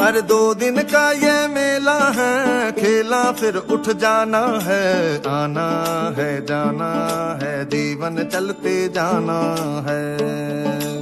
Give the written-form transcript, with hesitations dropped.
हर दो दिन का ये मेला है, खेला फिर उठ जाना है, आना है जाना है, जीवन चलते जाना है।